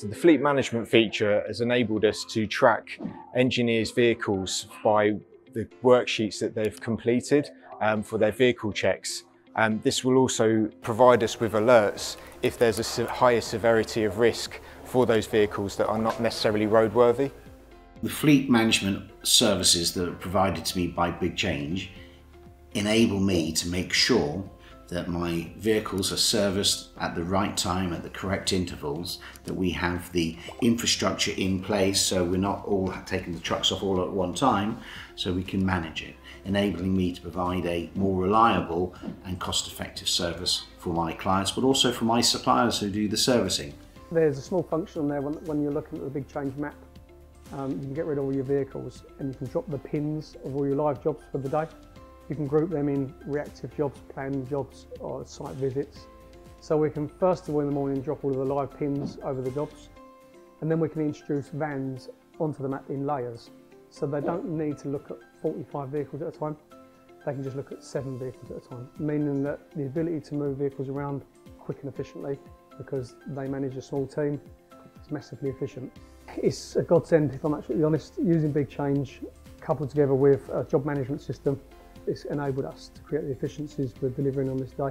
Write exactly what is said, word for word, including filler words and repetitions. So the fleet management feature has enabled us to track engineers' vehicles by the worksheets that they've completed um, for their vehicle checks. Um, this will also provide us with alerts if there's a se- higher severity of risk for those vehicles that are not necessarily roadworthy. The fleet management services that are provided to me by BigChange enable me to make sure that my vehicles are serviced at the right time, at the correct intervals, that we have the infrastructure in place so we're not all taking the trucks off all at one time, so we can manage it, enabling me to provide a more reliable and cost-effective service for my clients, but also for my suppliers who do the servicing. There's a small function on there when, when you're looking at the BigChange map. Um, you can get rid of all your vehicles and you can drop the pins of all your live jobs for the day. You can group them in reactive jobs, planned jobs or site visits. So we can first of all in the morning drop all of the live pins over the jobs, and then we can introduce vans onto the map in layers. So they don't need to look at forty-five vehicles at a time, they can just look at seven vehicles at a time, meaning that the ability to move vehicles around quick and efficiently, because they manage a small team, it's massively efficient. It's a godsend, if I'm absolutely honest, using BigChange coupled together with a job management system. It's enabled us to create the efficiencies we're delivering on this day.